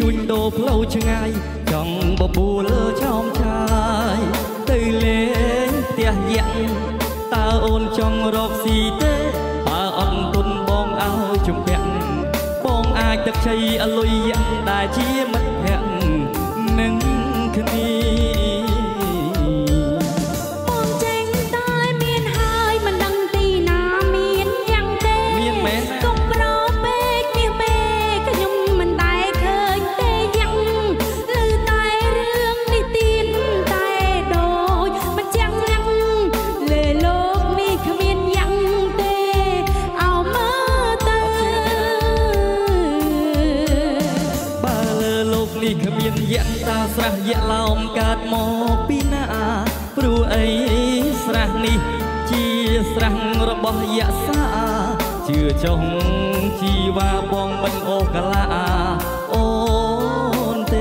จุนโดเพลาชงายจังบ่ปูเลอชอมชายเตยเล่เตียเยงตาโอนจังรอกสีเตปาอ่อนตุนบองเอาจุ่มแผ่นบองอายตักชัยอลุยยังได้ชี้มัดแผ่นหนึ่งคืนนี้มองเจงตายเมียนหายมันดังตีน้ำเมียนยังเตเมียนแม่ก็ปลอเป๊กเมียเป๊กขยุมมันตายสระยะลอมกาดหมอกปีหน้าปรูไอสระนี้จีสระระบอยะสาเชื่อจงชีวาบองบันโอกะลาโอนเต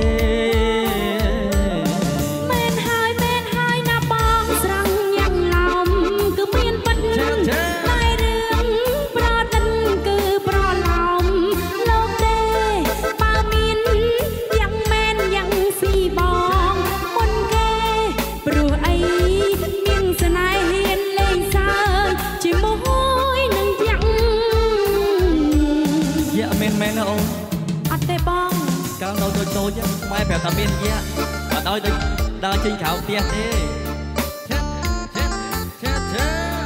เมนหายเมนหายนาบองสระยังลอมคือเมียนปัดเงินในเรื่องปราดันคือปราลอมโลกเตปามินอัดเตะบองกลางเราโตๆยังไม่แผ่วตาเมียนเยอะมาดอยดึกดาวชิงขาวเตี้ยเต้บอ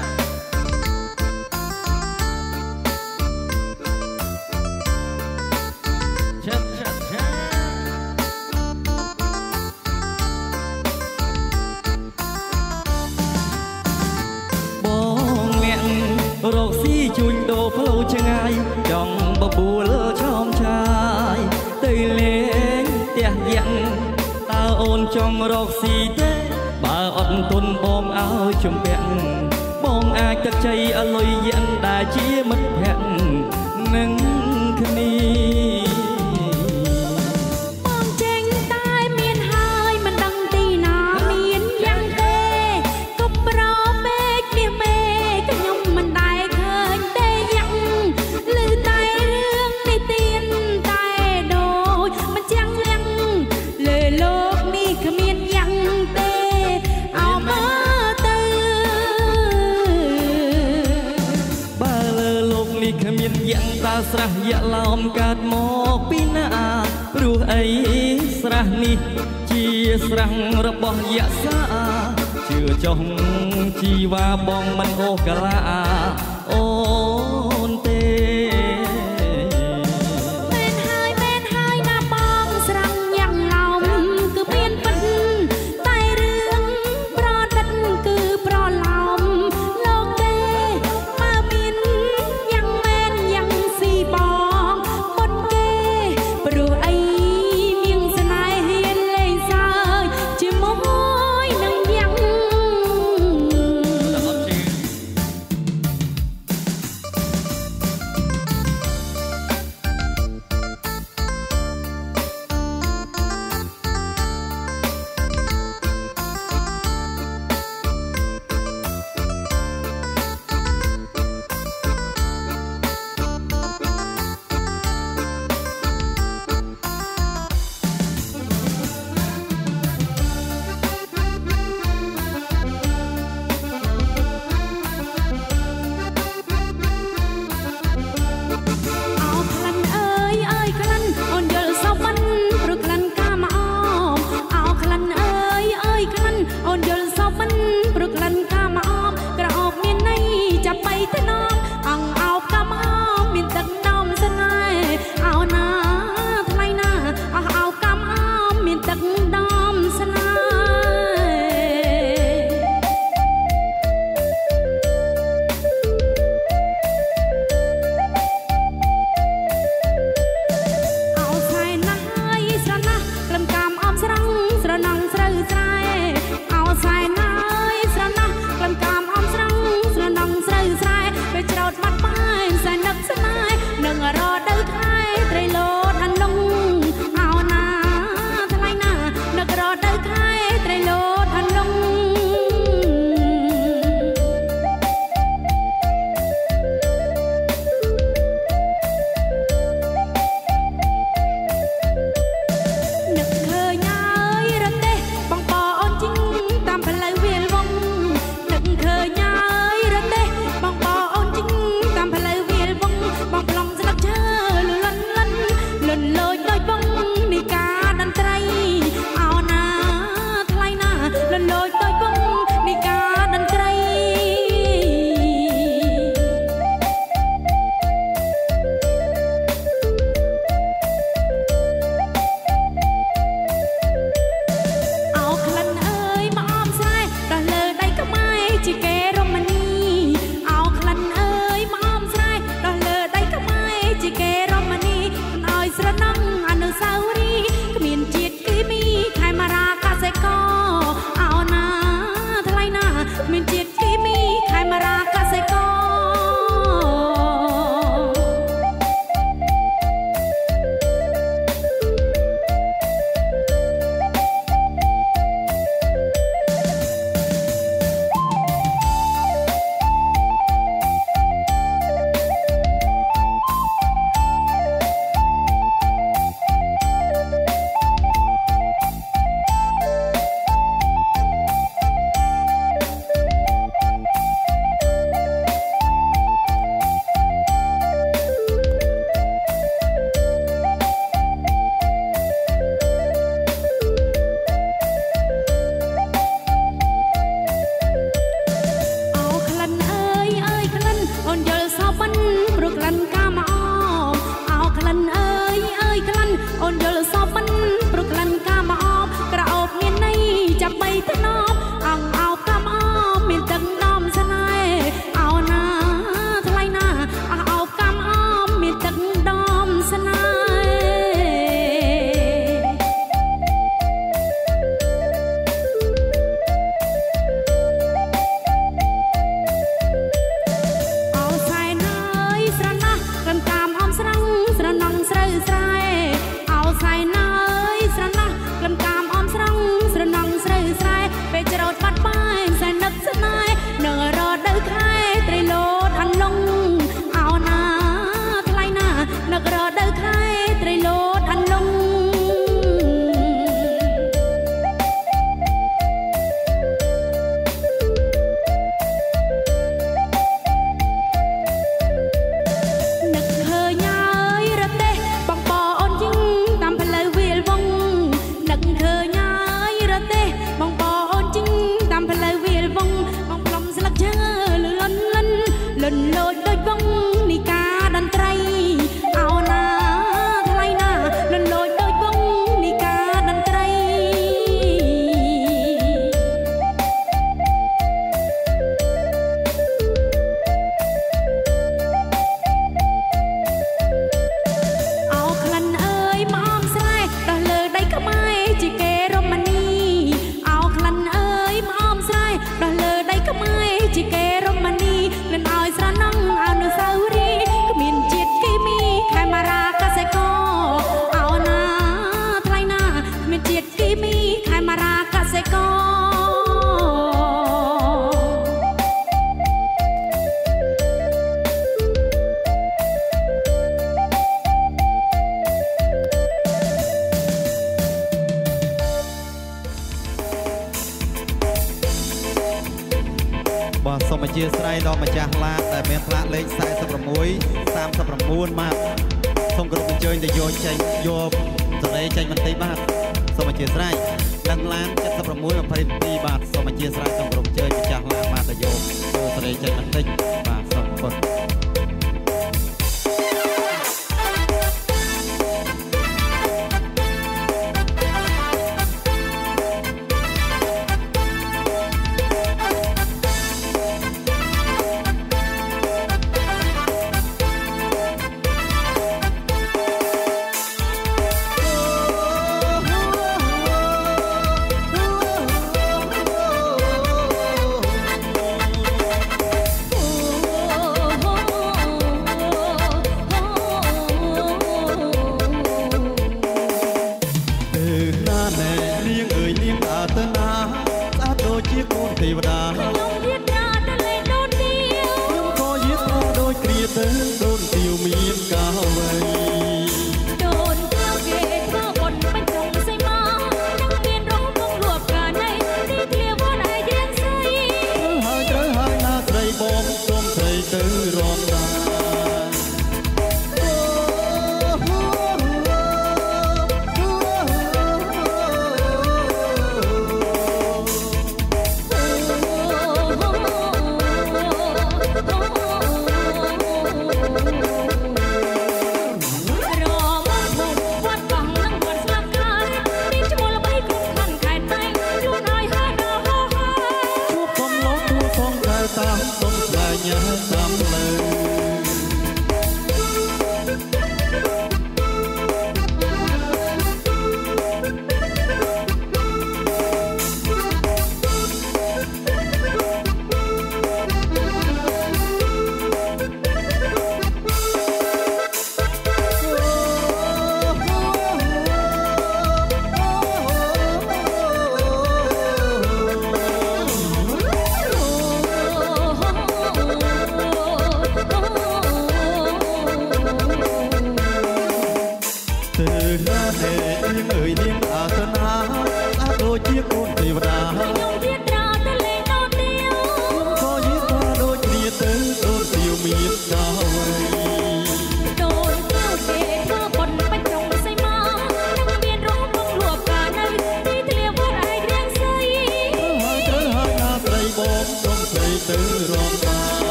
งเมียนโรคซีจุนโดเพลาชงายจองบะบูเลอตาโอนจองรอกสีเต้บาอ่อนตุนบองเอาจุ่มแผ่นบองอายตักใจอลุยยังได้ชี้มัดแผ่นหนึ่งคืนนี้สระยะลอมกาดหมอกปีหน้าปรูไอสระนี้จีสระระบอยะสาเชื่อจงชีวาบองมันโอกะลาโอนเตเมนหายนาบองสระยังลอมคือเมียนปันใต้เรื่องปลอดันคือปลอลอมโลกเตมามินยังเมนยังบองมดเกปรูไอเมียงสนายเฮียนเลยซาจิมมอยนังยัง สมจีสไลดอมาจากลาแต่เมฆละเล็กใสสับประมุยตามสับประมูลมากส่งกลุ่มเจริญโยใจโยบสไลใจมันตีบ้านสมจีสไลดังล้านจัดสับประมุยมาผลิตตีบาทสมจีสไลส่งกลุ่มเจริญจากลามาแต่โยบสไลใจมันตีบาทสองคน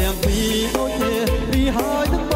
can't be, oh yeah, behind the